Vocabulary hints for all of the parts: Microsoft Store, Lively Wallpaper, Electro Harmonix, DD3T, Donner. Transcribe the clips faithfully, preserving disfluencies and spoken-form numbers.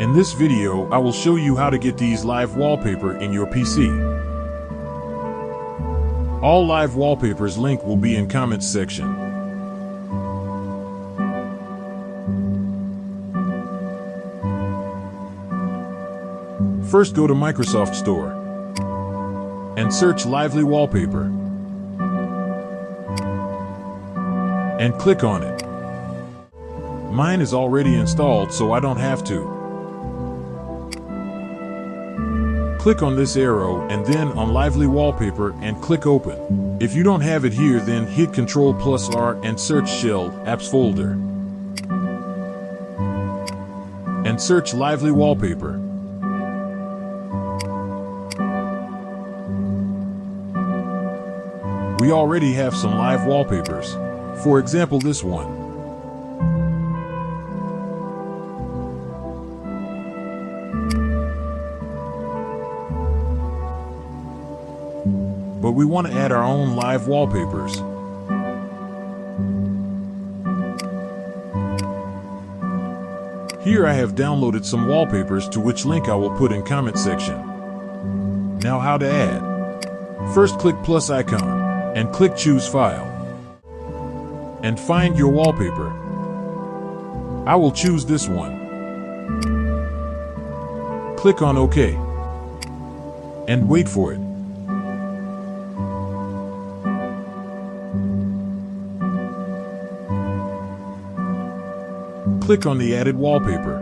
In this video, I will show you how to get these live wallpaper in your P C. All live wallpapers link will be in comments section. First, go to Microsoft Store and search Lively Wallpaper and click on it. Mine is already installed, so I don't have to. Click on this arrow and then on Lively Wallpaper and click open. If you don't have it here, then hit control plus R and search Shell Apps folder. And search Lively Wallpaper. We already have some live wallpapers. For example, this one. But we want to add our own live wallpapers. Here I have downloaded some wallpapers, to which link I will put in comment section. Now how to add. First, click plus icon and click choose file and find your wallpaper. I will choose this one. Click on OK and wait for it. Click on the added wallpaper.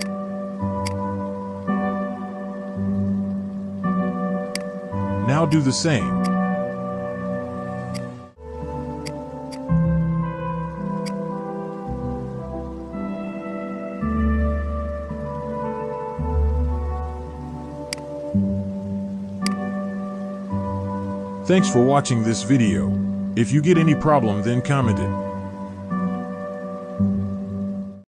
Now do the same. Thanks for watching this video. If you get any problem, then comment it.